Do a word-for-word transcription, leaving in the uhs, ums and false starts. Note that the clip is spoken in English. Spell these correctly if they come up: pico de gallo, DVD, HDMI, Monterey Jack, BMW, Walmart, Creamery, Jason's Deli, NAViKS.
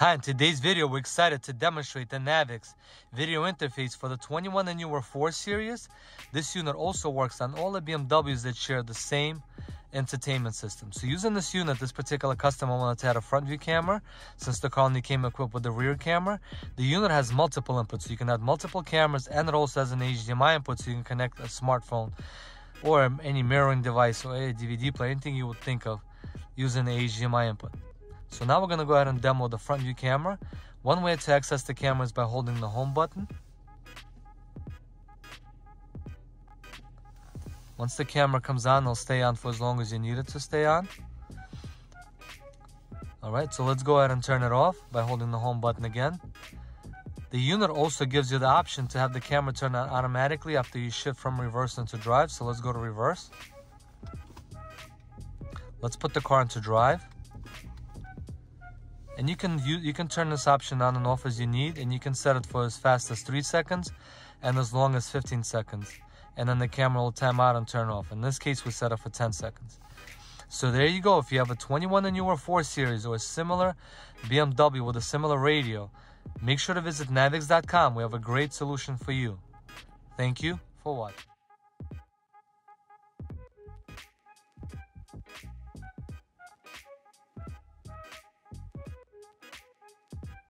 Hi, in today's video, we're excited to demonstrate the NAViKS video interface for the twenty-one and newer four series. This unit also works on all the B M Ws that share the same entertainment system. So using this unit, this particular customer wanted to add a front view camera. Since the car only came equipped with the rear camera, the unit has multiple inputs. So you can add multiple cameras, and it also has an H D M I input, so you can connect a smartphone or any mirroring device or a D V D player, anything you would think of using the H D M I input. So now we're going to go ahead and demo the front view camera. One way to access the camera is by holding the home button. Once the camera comes on, it'll stay on for as long as you need it to stay on. Alright, so let's go ahead and turn it off by holding the home button again. The unit also gives you the option to have the camera turn on automatically after you shift from reverse into drive. So let's go to reverse. Let's put the car into drive. And you can you, you can turn this option on and off as you need, and you can set it for as fast as three seconds and as long as fifteen seconds. And then the camera will time out and turn off. In this case, we set it for ten seconds. So there you go. If you have a twenty-one and newer four series or a similar B M W with a similar radio, make sure to visit naviks dot com. We have a great solution for you. Thank you for watching.